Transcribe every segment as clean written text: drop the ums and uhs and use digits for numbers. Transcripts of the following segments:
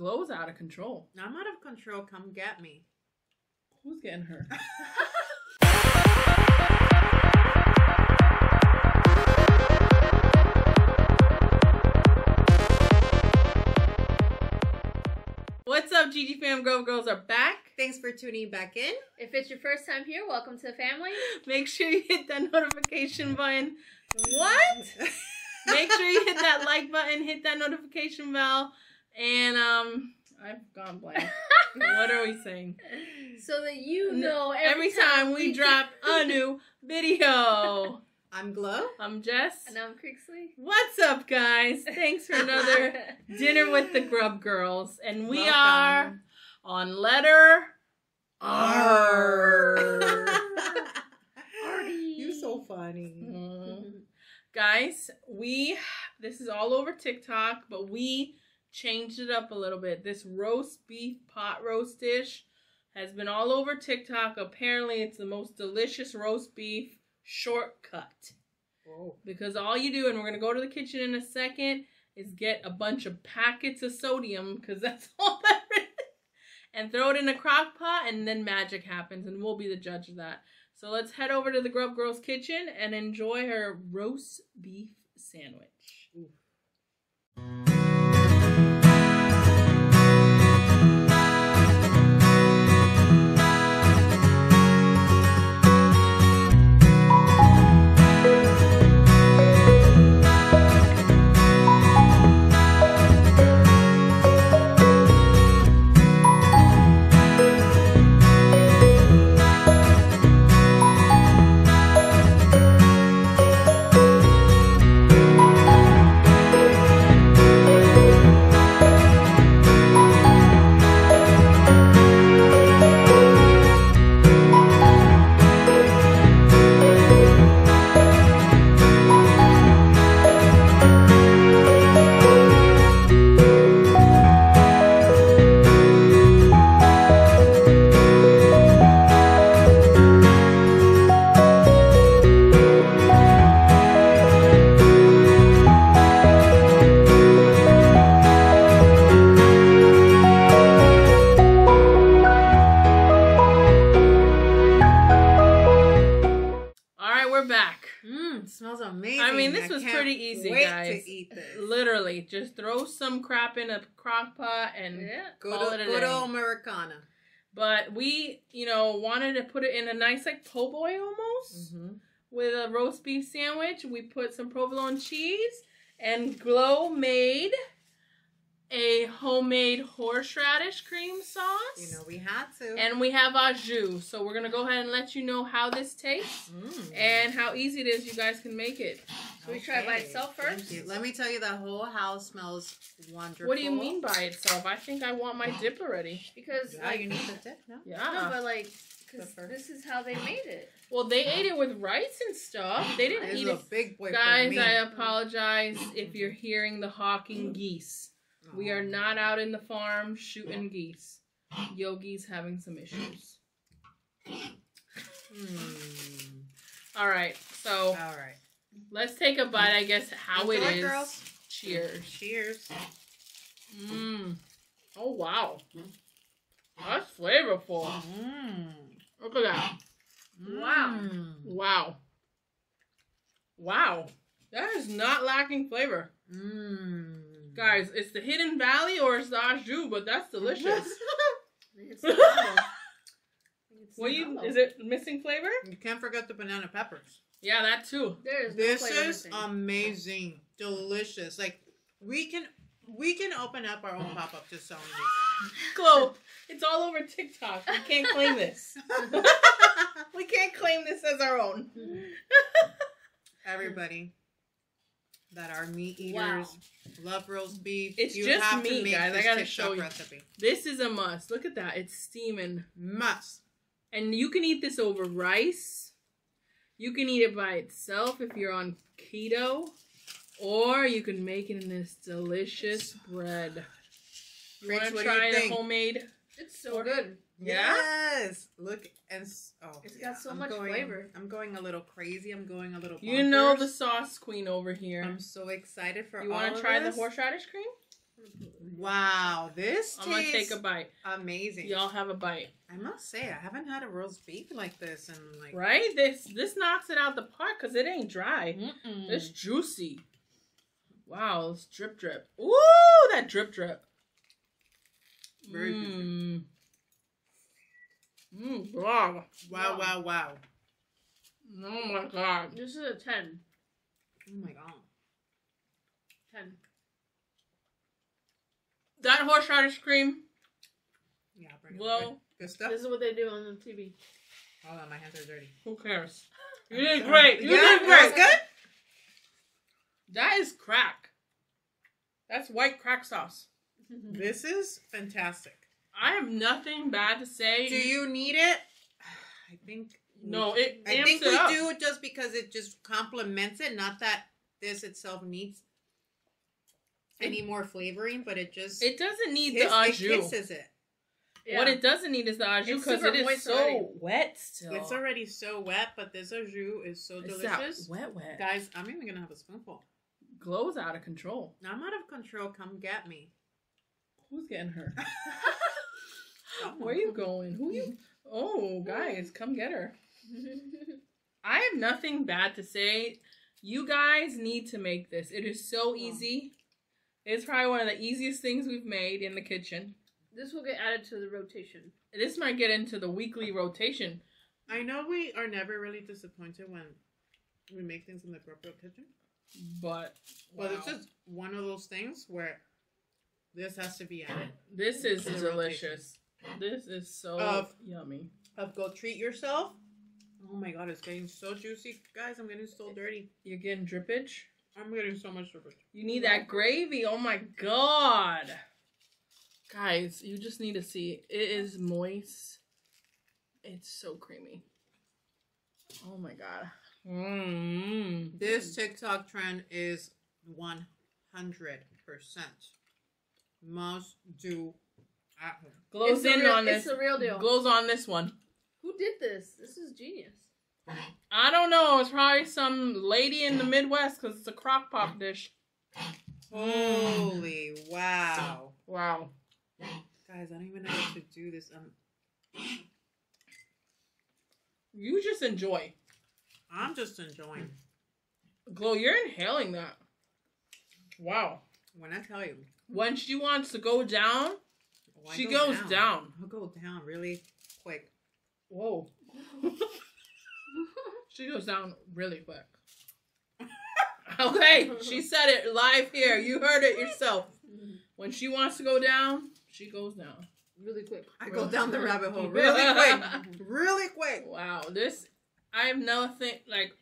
Glow's out of control. I'm out of control. Come get me. Who's getting her? What's up, GGFAM? Girl Girls are back. Thanks for tuning back in. If it's your first time here, welcome to the family. Make sure you hit that notification button. What? Make sure you hit that like button, hit that notification bell, and I've gone blank. What are we saying? So that you know every time we drop a new video. I'm Glow. I'm Jess. And I'm Crixley. What's up, guys? Thanks for another Dinner with the Grub Girls. And we are on letter R. You're so funny. Mm-hmm. Guys, this is all over TikTok, but we changed it up a little bit. This roast beef pot roast dish has been all over TikTok. Apparently, it's the most delicious roast beef shortcut. Whoa. Because all you do, and we're going to go to the kitchen in a second, is get a bunch of packets of sodium, because that's all that is, and throw it in a crock pot, and then magic happens, and we'll be the judge of that. So let's head over to the Grub Girl's kitchen and enjoy her roast beef sandwich. Ooh. Just throw some crap in a crock pot and call it a good old Americana. But we, you know, wanted to put it in a nice, like, po' boy almost with a roast beef sandwich. We put some provolone cheese, and Glow made a homemade horseradish cream sauce. You know, we had to. And we have our jus. So we're going to go ahead and let you know how this tastes and how easy it is you guys can make it. So we try it by itself first. Let me tell you, the whole house smells wonderful. What do you mean by itself? I think I want my dip already. Because you need the dip, no? Yeah. No, but like, because this is how they made it. Well, they ate it with rice and stuff. They didn't eat it. It's a big boy for me. Guys, I apologize if you're hearing the hawking geese. We are not out in the farm shooting geese. Yogi's having some issues. All right, so let's take a bite, I guess, how it is. Girls. Cheers. Cheers. Oh, wow. That's flavorful. Look at that. Wow. Wow. Wow. That is not lacking flavor. Guys, it's the Hidden Valley or it's the ajou, but that's delicious. It's is it missing flavor? You can't forget the banana peppers. Yeah, that too. This is amazing, delicious. Like, we can open up our own pop-up to sell this. Glow, it's all over TikTok. We can't claim this. We can't claim this as our own. Everybody. That are meat eaters, love roast beef. It's you just have to make, guys. I gotta show you. Recipe. This is a must. Look at that. It's steaming. Must. And you can eat this over rice. You can eat it by itself if you're on keto, or you can make it in this delicious bread. You want to try the homemade? It's so good. Yeah? Yes. Look, and it's got so much flavor. I'm going a little crazy. I'm going a little bonkers. You know the sauce queen over here. I'm so excited for all of this. You want to try the horseradish cream? Wow, this tastes... I'm going to take a bite. Amazing. Y'all have a bite. I must say, I haven't had a roast beef like this. And like right? This knocks it out the park because it ain't dry. Mm-mm. It's juicy. Wow, it's drip drip. Ooh, that drip drip. Very good. Mm, wow. Wow, wow, wow. Oh my God. This is a 10. Oh my God. 10. That horseradish cream. Yeah, well, good stuff. This is what they do on the TV. Hold on, my hands are dirty. Who cares? You did great. You did great. Good. That is crack. That's white crack sauce. This is fantastic. I have nothing bad to say. Do you need it? I think no. It amps I think it we up. Do just because it just complements it. Not that this itself needs any more flavoring, but it just doesn't need the au jus. It kisses it. Yeah. What it doesn't need is the au jus because it is so already. Wet still. It's already so wet, but this au jus is so delicious. Wet. Guys, I'm even gonna have a spoonful. Glow's out of control. I'm out of control. Come get me. Who's getting her? Where are you going? Who are you? Oh, guys, come get her. I have nothing bad to say. You guys need to make this. It is so easy. It's probably one of the easiest things we've made in the kitchen. This will get added to the rotation. This might get into the weekly rotation. I know we are never really disappointed when we make things in the proper kitchen. But well, it's just one of those things where this has to be added. This is delicious. Rotation. This is so yummy. Go treat yourself. Oh my God, it's getting so juicy. Guys, I'm getting so dirty. You're getting drippage? I'm getting so much drippage. You need that gravy. Oh my God. Guys, you just need to see. It is moist. It's so creamy. Oh my God. Mm. This TikTok trend is 100%. Must do at home. Glows in on this. It's the real deal. Glows on this one. Who did this? This is genius. I don't know. It's probably some lady in the Midwest because it's a crock pot dish. Holy wow. Wow. Guys, I don't even know what to do this. You just enjoy. I'm just enjoying. Glow, you're inhaling that. Wow. When I tell you. When she wants to go down, she goes down. I'll go down really quick. Whoa. She goes down really quick. Okay, she said it live here. You heard it yourself. When she wants to go down, she goes down. Really quick. I go down the rabbit hole really quick. Really quick. Wow, this, I have nothing, like,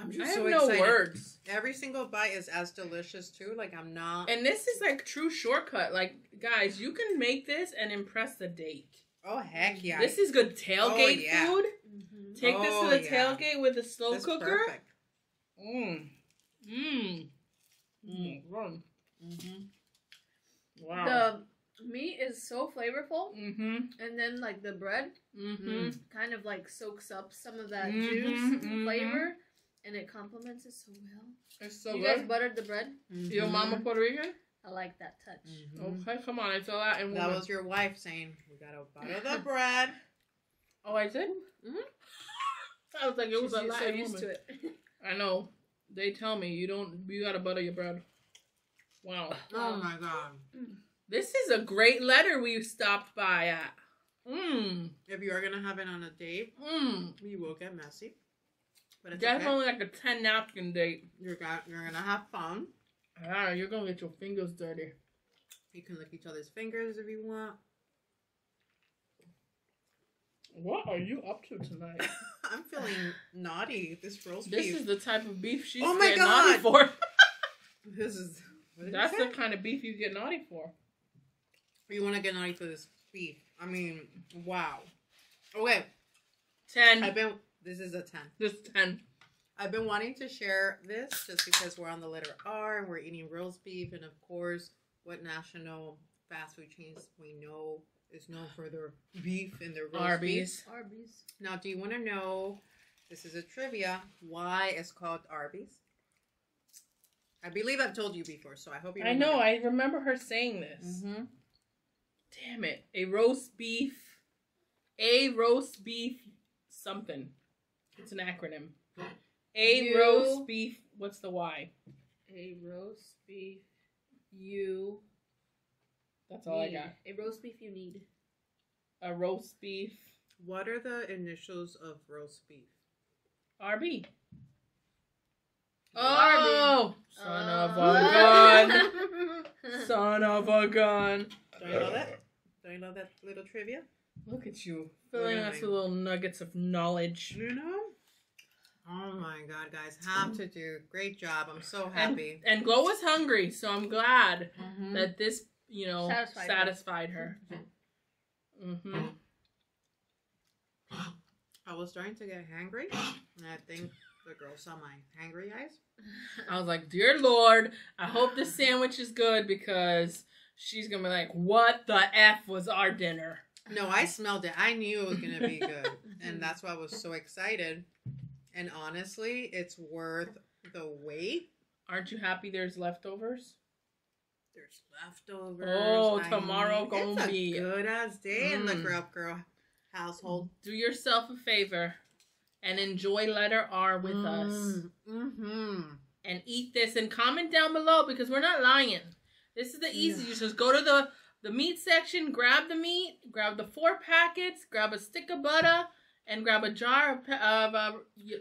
I'm just so excited. I have no words. Every single bite is as delicious, too. Like, I'm not. And this is, like, true shortcut. Like, guys, you can make this and impress the date. Oh, heck yeah. This is good tailgate food. Mm-hmm. Take this to the tailgate with a slow cooker. Perfect. Mmm. Mmm. Mmm. Run. Mm-hmm. Wow. The meat is so flavorful. Mm-hmm. And then, like, the bread mm-hmm. kind of, like, soaks up some of that mm-hmm. juice and mm-hmm. flavor. And it complements it so well. It's so good. You guys buttered the bread? Mm-hmm. Your mama Puerto Rican? I like that touch. Mm-hmm. Okay, come on. I feel that. And that was your wife saying, we got to butter the bread. Oh, I did? Mm-hmm. I was like, it was a lot. So used to it. I know. They tell me, you got to butter your bread. Wow. Oh, my God. This is a great letter we stopped by at. Mm. If you are going to have it on a date, you will get messy. But it's definitely okay. Like a 10 napkin date. You're gonna have fun. Ah, you're gonna get your fingers dirty. You can lick each other's fingers if you want. What are you up to tonight? I'm feeling naughty. This roast beef. This is the type of beef she's getting naughty for. This is. That's the kind of beef you get naughty for. You want to get naughty for this beef? I mean, wow. Okay, 10. This is a 10. This is 10. I've been wanting to share this just because we're on the letter R and we're eating roast beef. And, of course, what national fast food chains we know is known for their beef and their roast beef. Arby's. Now, do you want to know, this is a trivia, why it's called Arby's? I believe I've told you before, so I hope you remember. I know. I remember her saying this. Mm-hmm. Damn it. A roast beef something. It's an acronym. Roast beef. What's the Y? A roast beef. You. That's all I got. A roast beef you need. A roast beef. What are the initials of roast beef? RB. Oh! Son of a gun. Don't you love that? Don't you love that little trivia? Look at you. Filling us with little nuggets of knowledge. You know? Oh my god, guys. Have to do. Great job. I'm so happy. And Glow was hungry, so I'm glad that this, you know, satisfied her. Mm-hmm. I was starting to get hangry, and I think the girl saw my hangry eyes. I was like, dear Lord, I hope this sandwich is good because she's going to be like, what the F was our dinner? No, I smelled it. I knew it was going to be good, and that's why I was so excited. And honestly, it's worth the wait. Aren't you happy there's leftovers? There's leftovers. Oh, tomorrow gonna be a good ass day in the Grub Girl household. Do yourself a favor and enjoy letter R with us. Mm-hmm. And eat this and comment down below because we're not lying. This is the easy. You just go to the meat section, grab the meat, grab the 4 packets, grab a stick of butter, and grab a jar of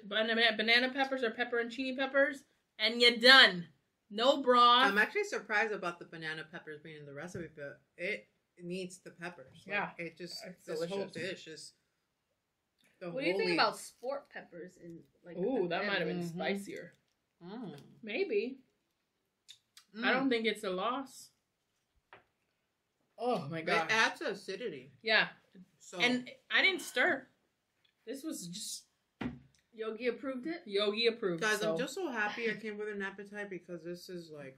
banana peppers or pepperoncini peppers, and you're done. No broth. I'm actually surprised about the banana peppers being in the recipe, but it needs the peppers. Like, yeah. It just, this whole dish is the What do you think about sport peppers? In, like, ooh, that might have been spicier. Mm. Maybe. Mm. I don't think it's a loss. Oh, my gosh. It adds acidity. Yeah. So. And I didn't stir. This was just... Yogi approved it? Yogi approved. Guys, so. I'm just so happy I came with an appetite because this is like...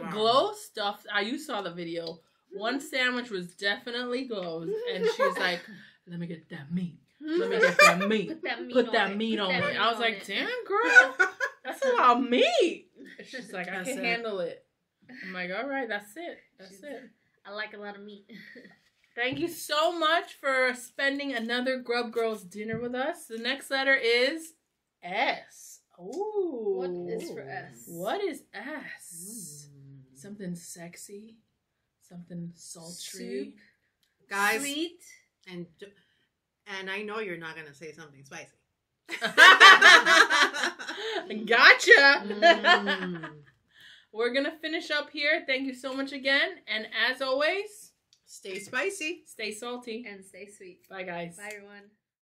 Wow. Glow stuffed... You saw the video. One sandwich was definitely Glow's. And she was like, let me get that meat. Let me get that meat. Put that meat on it. I was like, damn, girl. That's a lot of meat. She's like, I can handle it. I'm like, all right, that's it. That's it. I like a lot of meat. Thank you so much for spending another Grub Girls dinner with us. The next letter is S. Ooh. What is for S? What is S? Mm. Something sexy. Something sultry. Soup. Guys. Sweet. And I know you're not going to say something spicy. Gotcha. Mm. We're going to finish up here. Thank you so much again. And as always... Stay spicy, stay salty, and stay sweet. Bye, guys. Bye, everyone.